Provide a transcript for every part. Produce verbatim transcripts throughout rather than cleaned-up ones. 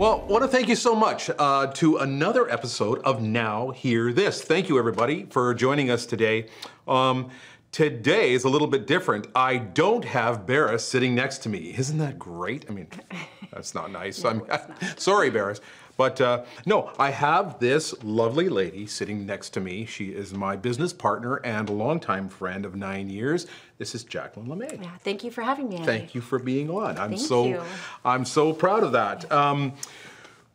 Well, I want to thank you so much uh, to another episode of Now Hear This. Thank you, everybody, for joining us today. Um, today is a little bit different. I don't have Barris sitting next to me. Isn't that great? I mean, that's not nice. No, I'm not. Sorry, Barris. But uh, no, I have this lovely lady sitting next to me. She is my business partner and a longtime friend of nine years. This is Jacqueline LeMay. Yeah, thank you for having me, Andy. Thank you for being on. I'm thank so, you. I'm so proud of that. Um,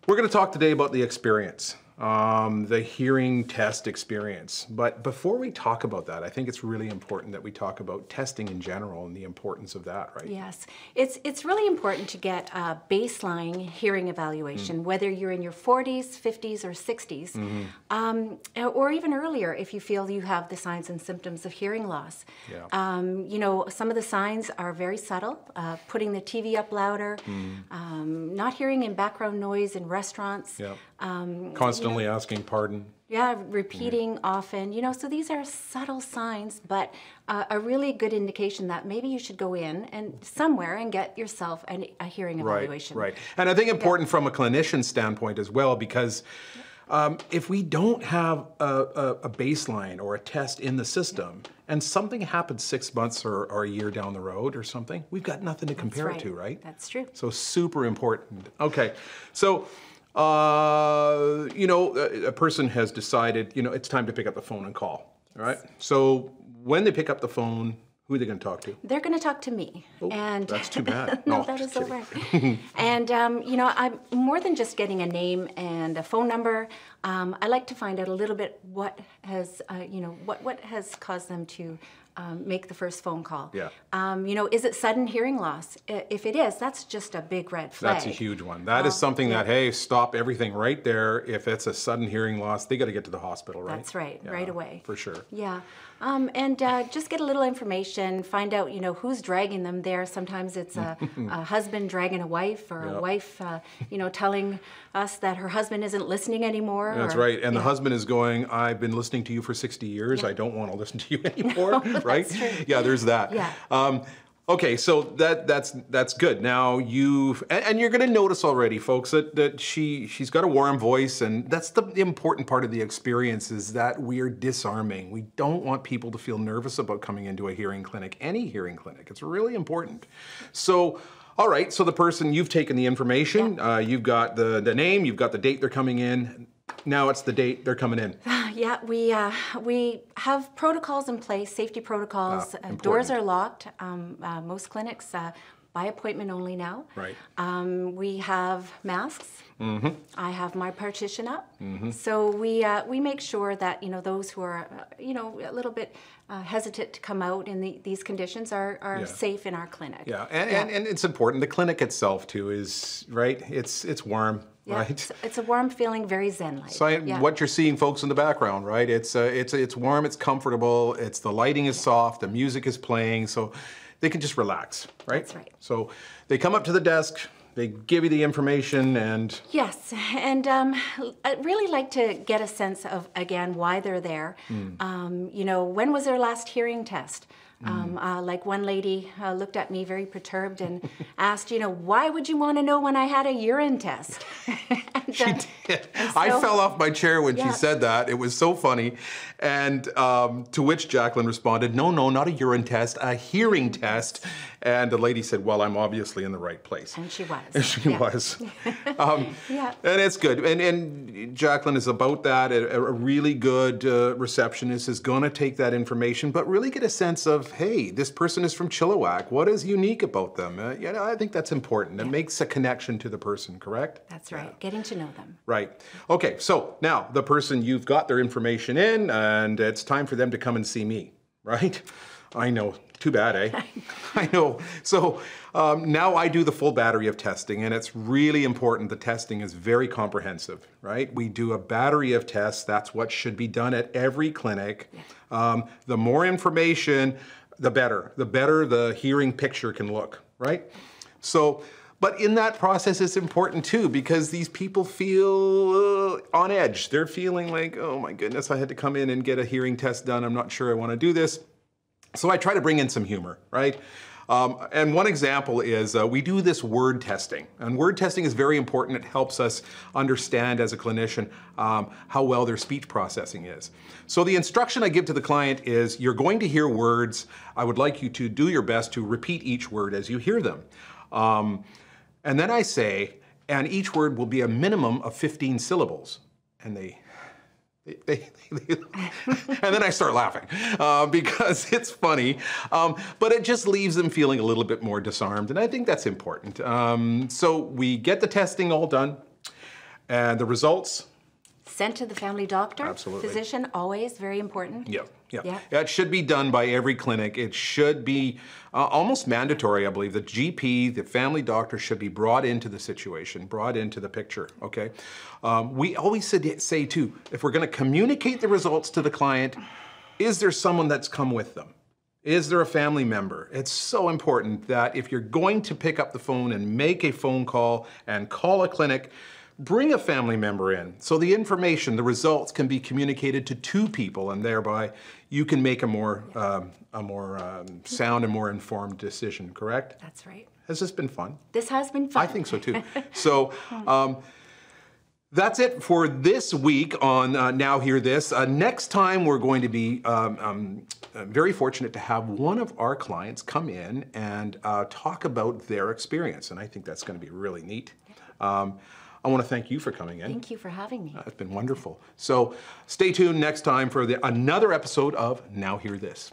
we're going to talk today about the experience, um, the hearing test experience. But before we talk about that, I think it's really important that we talk about testing in general and the importance of that, right? Yes, it's it's really important to get a baseline hearing evaluation, mm. whether you're in your forties, fifties, or sixties, mm-hmm. um, or even earlier if you feel you have the signs and symptoms of hearing loss. Yeah. Um, you know, some of the signs are very subtle: uh, putting the T V up louder, mm. um, not hearing in background noise in restaurants. Yeah. Um, Constantly you know, asking pardon. Yeah, repeating mm. often. You know, so these are subtle signs, but uh, a really good indication that maybe you should go in and somewhere and get yourself an, a hearing evaluation. Right, right. And I think important yeah. from a clinician standpoint as well, because um, if we don't have a, a, a baseline or a test in the system, yeah. and something happens six months or, or a year down the road or something, we've got nothing to compare right. it to, right? That's true. So super important. Okay, so. Uh, you know, a person has decided, you know, it's time to pick up the phone and call, yes. right? So when they pick up the phone, who are they going to talk to? They're going to talk to me. Oh, and that's too bad. No, no that is kidding. So right. And, um, you know, I'm more than just getting a name and a phone number. Um, I like to find out a little bit what has, uh, you know, what, what has caused them to um, make the first phone call. Yeah. Um, you know, is it sudden hearing loss? If it is, that's just a big red flag. That's a huge one. That um, is something yeah. that, hey, stop everything right there. If it's a sudden hearing loss, they got to get to the hospital, right? That's right, yeah, right away. For sure. Yeah. Um, and uh, just get a little information, find out, you know, who's dragging them there. Sometimes it's a, a husband dragging a wife, or yep. a wife, uh, you know, telling us that her husband isn't listening anymore. That's or, right. And yeah. the husband is going, I've been listening to you for sixty years. Yeah. I don't want to listen to you anymore, no, right? Yeah, there's that. Yeah. Um, Okay, so that that's that's good. Now you've and, and you're going to notice already, folks, that that she she's got a warm voice, and that's the important part of the experience, is that we're disarming. We don't want people to feel nervous about coming into a hearing clinic, any hearing clinic. It's really important. So. All right, so the person, you've taken the information, yeah. uh, you've got the, the name, you've got the date they're coming in. Now it's the date they're coming in. Yeah, we uh, we have protocols in place, safety protocols. Ah, uh, doors are locked. Um, uh, most clinics uh, by appointment only now. Right. Um, we have masks. Mm-hmm. I have my partition up, mm-hmm. so we uh, we make sure that you know those who are uh, you know a little bit uh, hesitant to come out in the, these conditions are, are yeah. safe in our clinic. Yeah, and, yeah. And, and it's important. The clinic itself too is right. It's it's warm, yeah. right? It's, it's a warm feeling, very zen-like. So I, yeah. what you're seeing, folks, in the background, right? It's uh, it's it's warm. It's comfortable. It's the lighting is soft. The music is playing, so they can just relax, right? That's right. So they come up to the desk. They give you the information and... Yes, and um, I'd really like to get a sense of, again, why they're there. Mm. Um, you know, when was their last hearing test? Mm. Um, uh, like one lady uh, looked at me very perturbed and asked, you know, why would you want to know when I had a urine test? and, she uh, did. And so, I fell off my chair when yeah. she said that. It was so funny. And um, to which Jacqueline responded, no, no, not a urine test, a hearing test. And the lady said, well, I'm obviously in the right place. And she was. And she yeah. was. Um, yeah. And it's good. And, and Jacqueline is about that. A, a really good uh, receptionist is going to take that information, but really get a sense of, hey, this person is from Chilliwack. What is unique about them? Uh, you know, I think that's important. It yeah. makes a connection to the person, correct? That's right. Yeah. Getting to know them. Right. Okay. So now the person, you've got their information in, and it's time for them to come and see me, right? I know. Too bad, eh? I know. So um, now I do the full battery of testing, and it's really important. The testing is very comprehensive, right? We do a battery of tests. That's what should be done at every clinic. Um, the more information, the better. The better the hearing picture can look, right? So, but in that process, it's important too, because these people feel uh, on edge. They're feeling like, oh my goodness, I had to come in and get a hearing test done. I'm not sure I want to do this. So I try to bring in some humor, right? Um, and one example is uh, we do this word testing, and word testing is very important. It helps us understand as a clinician um, how well their speech processing is. So the instruction I give to the client is, you're going to hear words. I would like you to do your best to repeat each word as you hear them. Um, and then I say, and each word will be a minimum of fifteen syllables. And they They, they, they, and then I start laughing uh, because it's funny, um, but it just leaves them feeling a little bit more disarmed, and I think that's important. Um, so we get the testing all done, and the results sent to the family doctor. Absolutely. Physician, always very important. Yeah, yeah, yeah. That should be done by every clinic. It should be uh, almost mandatory, I believe. The G P, the family doctor, should be brought into the situation, brought into the picture, okay? Um, we always say too, if we're gonna communicate the results to the client, is there someone that's come with them? Is there a family member? It's so important that if you're going to pick up the phone and make a phone call and call a clinic, bring a family member in, so the information, the results can be communicated to two people, and thereby you can make a more, yeah. um, a more um, sound and more informed decision, correct? That's right. Has this been fun? This has been fun. I think so too. So um, that's it for this week on uh, Now Hear This. Uh, next time we're going to be um, um, very fortunate to have one of our clients come in and uh, talk about their experience, and I think that's going to be really neat. Um, I want to thank you for coming in. Thank you for having me. Uh, it's been wonderful. So stay tuned next time for the, another episode of Now Hear This.